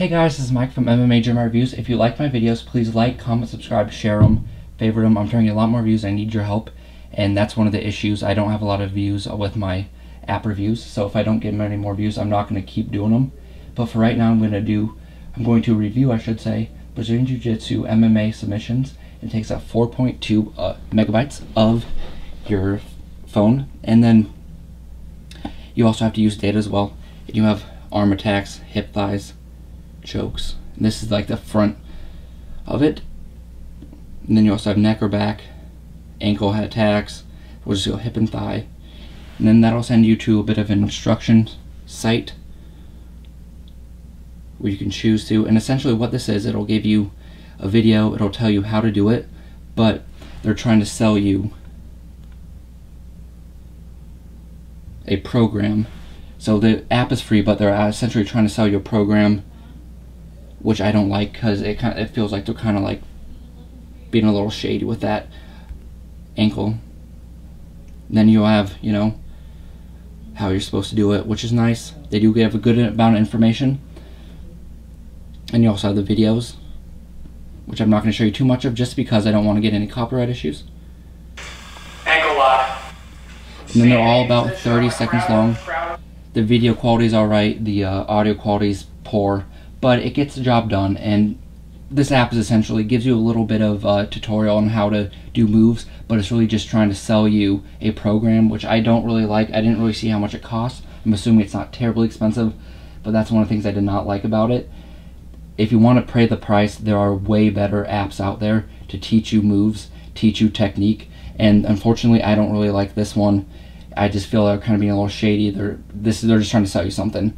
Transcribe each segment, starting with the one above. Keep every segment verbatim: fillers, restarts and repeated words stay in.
Hey guys, this is Mike from M M A Gym Reviews. If you like my videos, please like, comment, subscribe, share them, favorite them. I'm trying to get a lot more views. I need your help, and that's one of the issues. I don't have a lot of views with my app reviews, so if I don't get many more views, I'm not going to keep doing them. But for right now, I'm going to do, I'm going to review, I should say, Brazilian Jiu-Jitsu M M A submissions. It takes up four point two uh, megabytes of your phone, and then you also have to use data as well. You have arm attacks, hip thighs, chokes. And this is like the front of it. And then you also have neck or back, ankle attacks. We'll just go hip and thigh. And then that'll send you to a bit of an instruction site where you can choose to. And essentially what this is, it'll give you a video, it'll tell you how to do it, but they're trying to sell you a program. So the app is free, but they're essentially trying to sell you a program, which I don't like, because it kind of, it feels like they're kind of like being a little shady with that ankle. Then you have, you know, how you're supposed to do it, which is nice. They do give a good amount of information. And you also have the videos, which I'm not going to show you too much of, just because I don't want to get any copyright issues. Ankle lock. And then they're all about thirty seconds long. The video quality is alright, the uh, audio quality is poor, but it gets the job done. And this app is essentially gives you a little bit of a tutorial on how to do moves, but it's really just trying to sell you a program, which I don't really like. I didn't really see how much it costs. I'm assuming it's not terribly expensive, but that's one of the things I did not like about it. If you want to pay the price, there are way better apps out there to teach you moves, teach you technique, and unfortunately I don't really like this one. I just feel they're kind of being a little shady. They're, this, they're just trying to sell you something.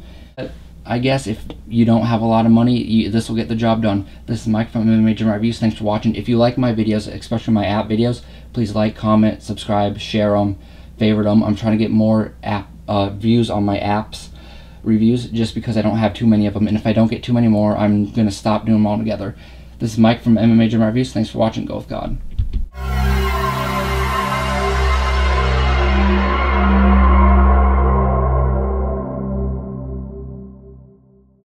I guess if you don't have a lot of money, you, this will get the job done. This is Mike from M M A Gym Reviews. Thanks for watching. If you like my videos, especially my app videos, please like, comment, subscribe, share them, favorite them. I'm trying to get more app uh, views on my apps reviews, just because I don't have too many of them. And if I don't get too many more, I'm going to stop doing them all together. This is Mike from M M A Gym Reviews. Thanks for watching. Go with God.